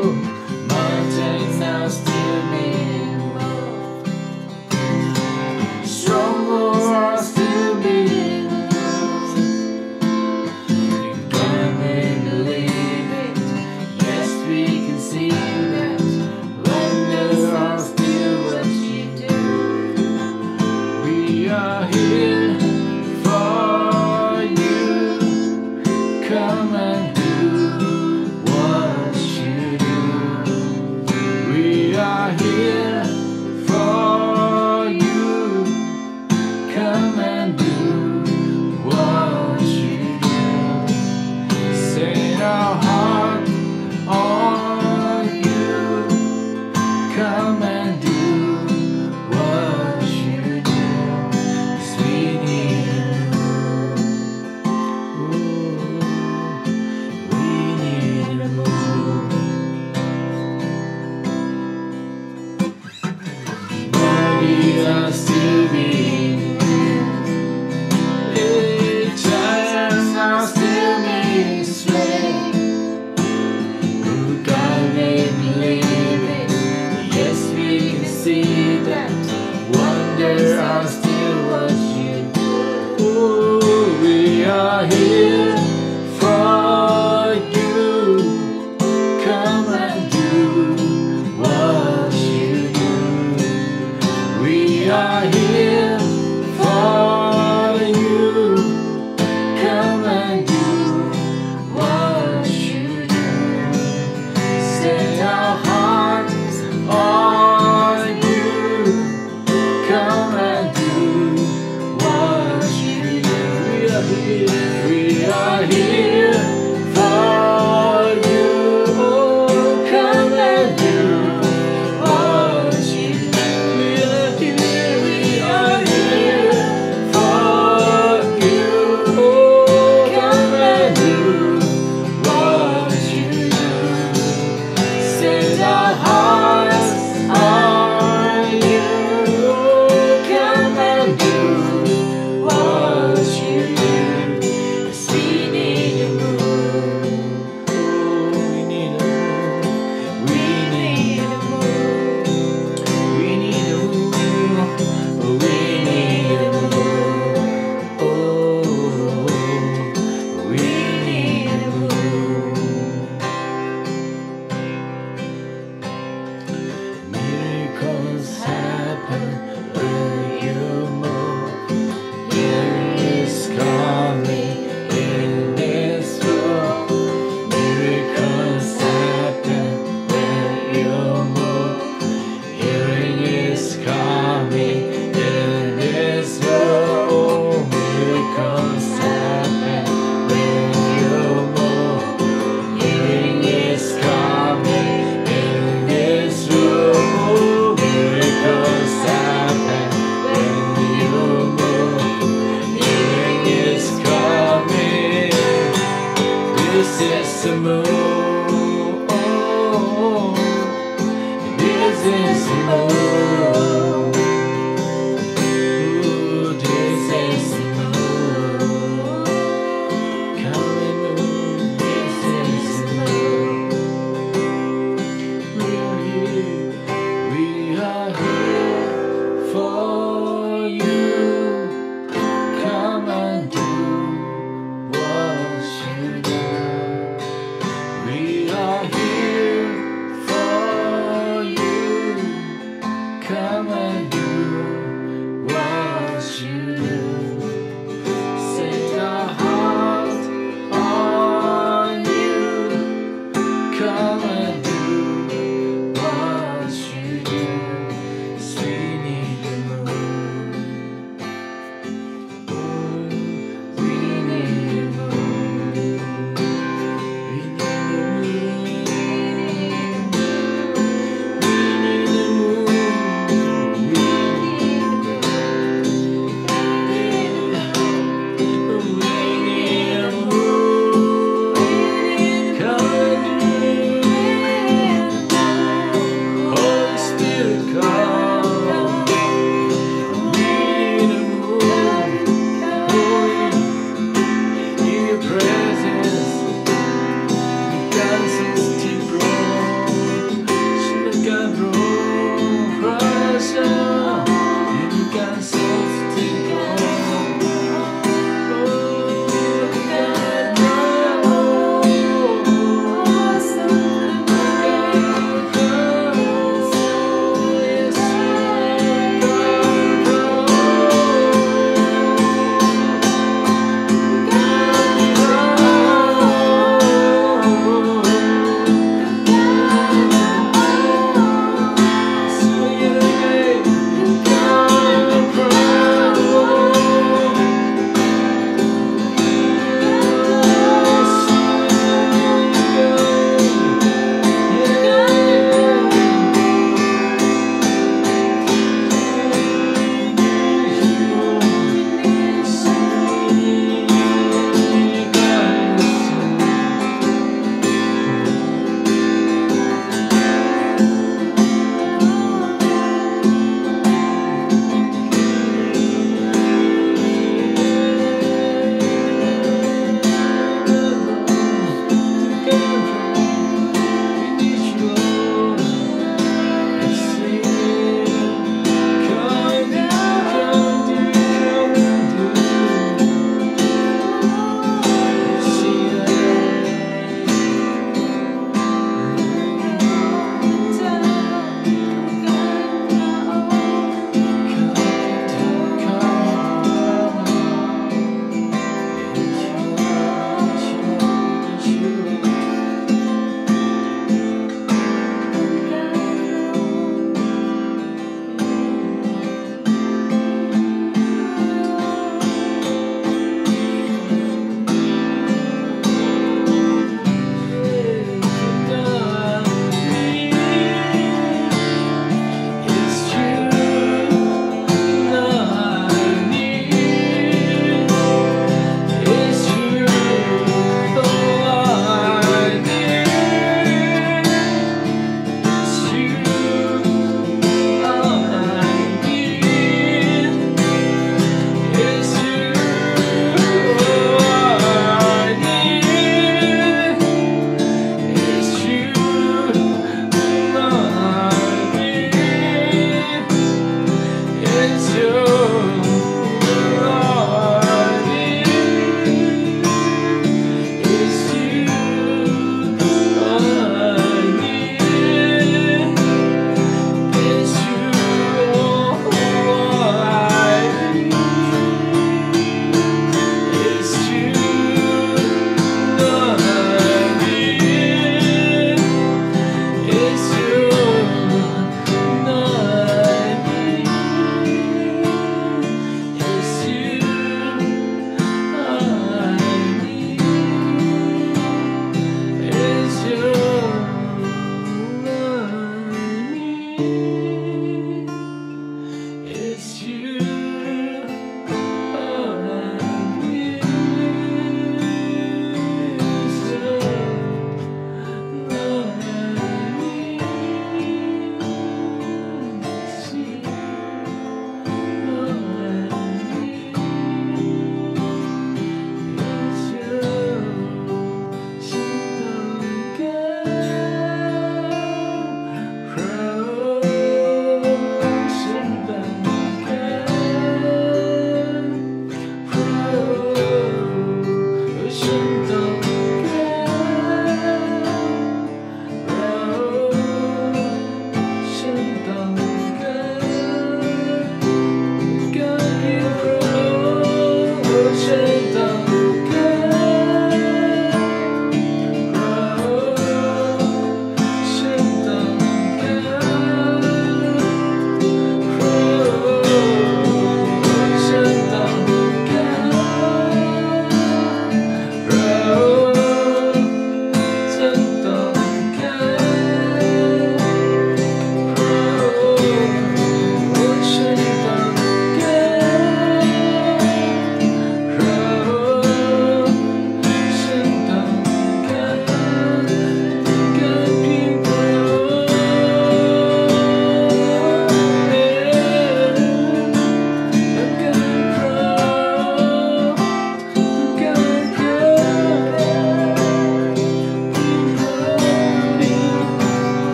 Come and do what you do.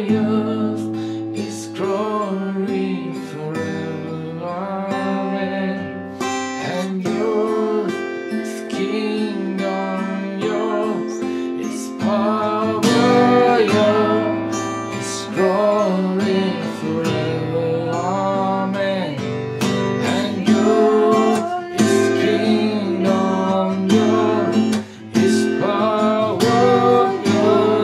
youth is growing forever. Amen. And your kingdom, yours is power, yours is growing forever. Amen. And yours is kingdom, yours is power. Glory.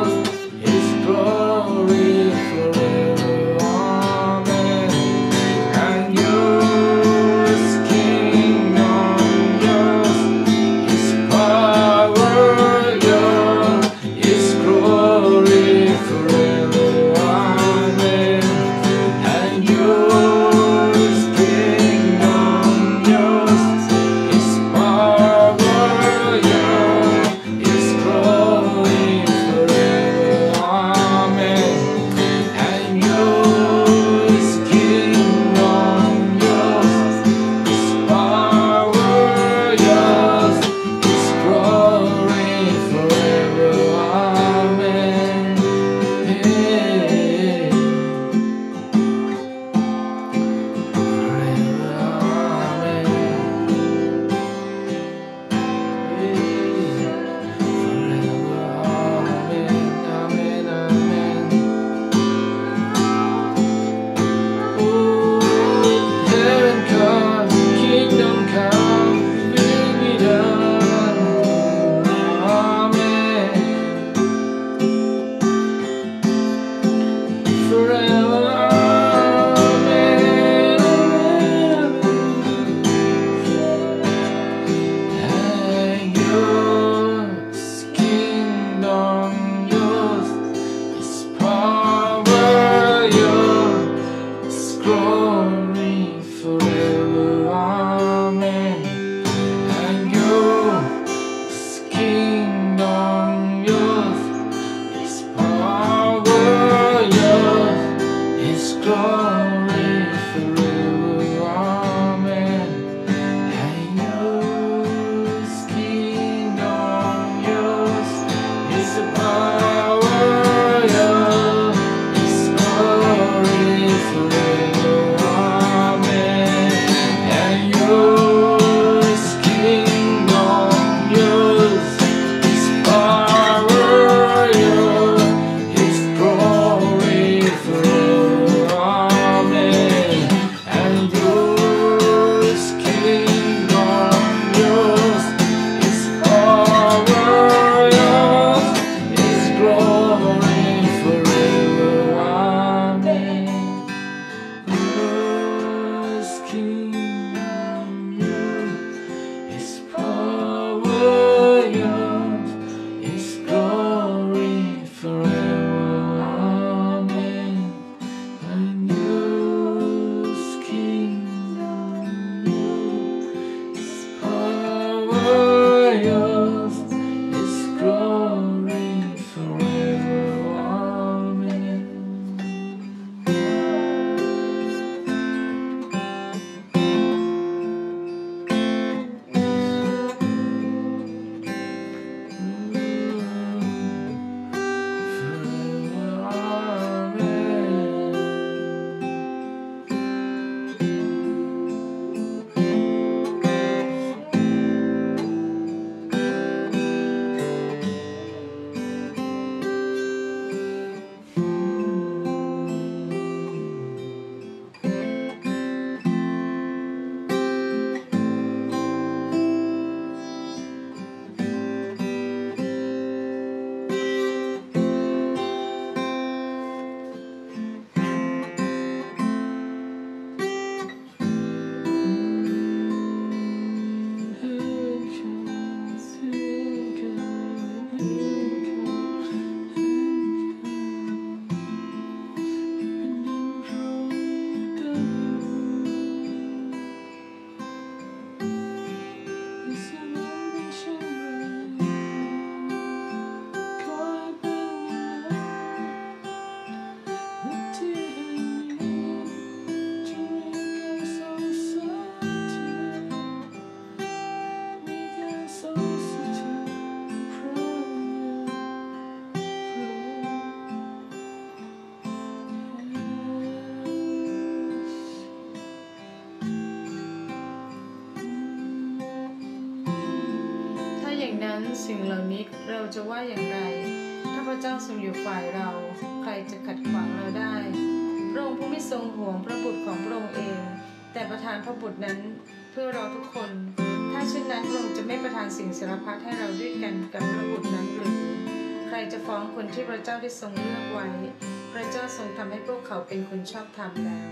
นั้นสิ่งเหล่านี้เราจะว่าอย่างไรถ้าพระเจ้าทรงอยู่ฝ่ายเราใครจะขัดขวางเราได้พระองค์ผู้ไม่ทรงห่วงพระบุตรของพระองค์เองแต่ประทานพระบุตรนั้นเพื่อเราทุกคนถ้าเช่นนั้นพระองค์จะไม่ประทานสิ่งสารพัดให้เราด้วยกันกับพระบุตรนั้นหรือใครจะฟ้องคนที่พระเจ้าได้ทรงเลือกไว้พระเจ้าทรงทำให้พวกเขาเป็นคนชอบธรรมแล้ว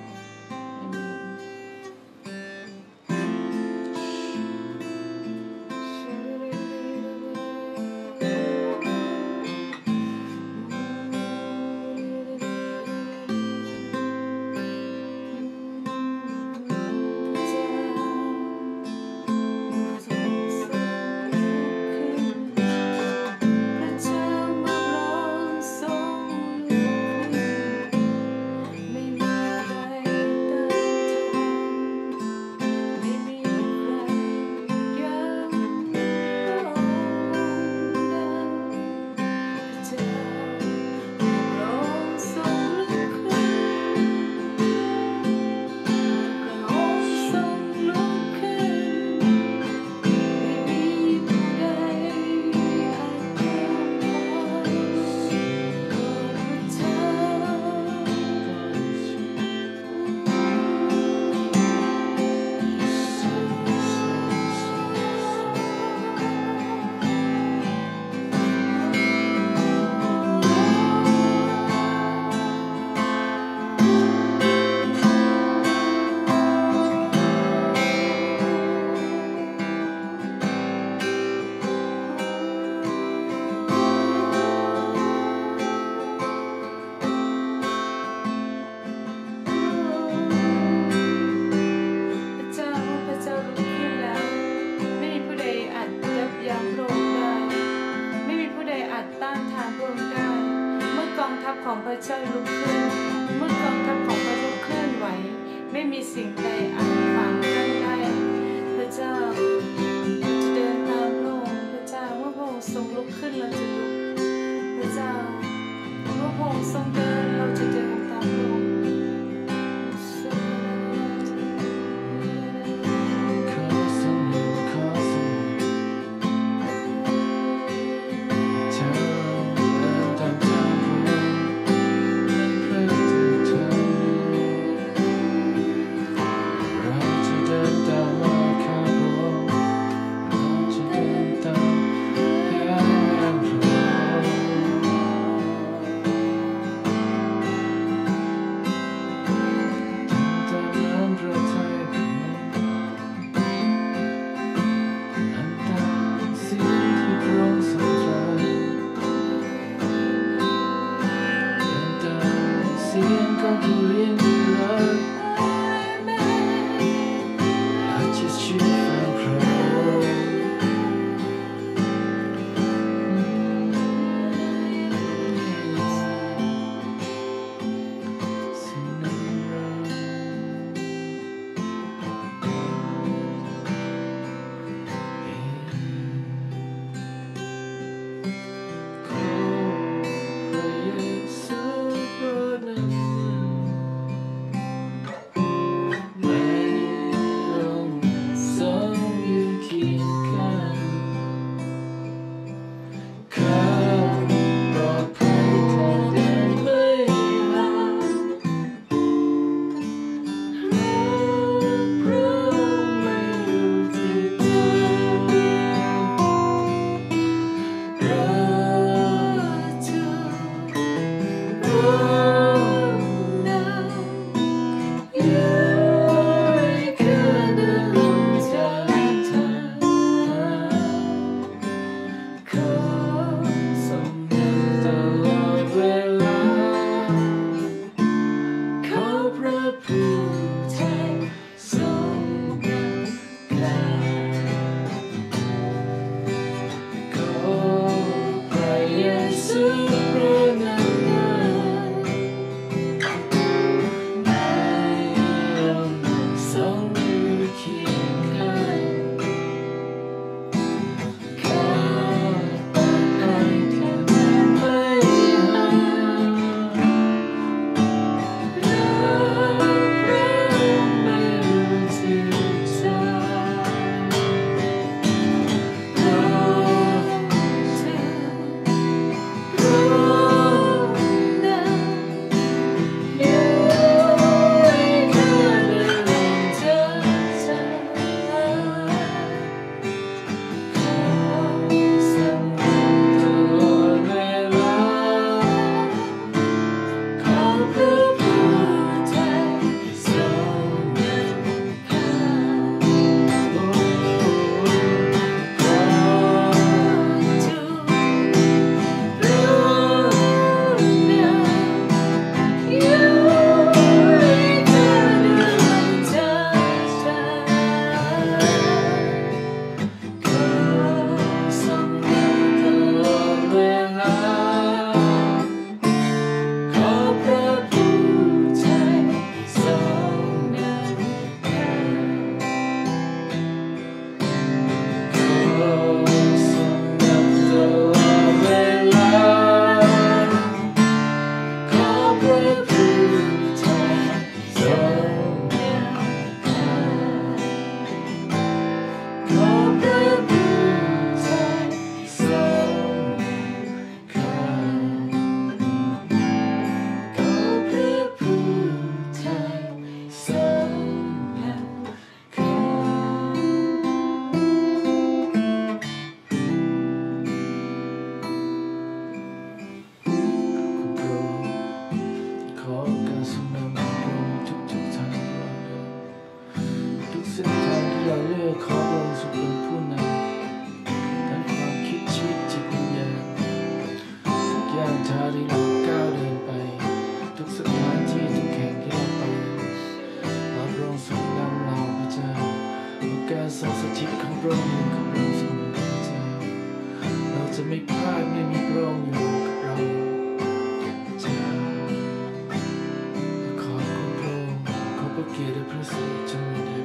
Get a present to me.